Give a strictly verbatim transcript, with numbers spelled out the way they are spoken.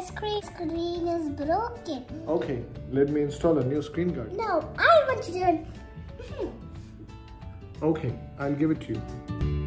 the screen, screen is broken. Okay, let me install a new screen guard. No, I want to do it. Okay, I'll give it to you.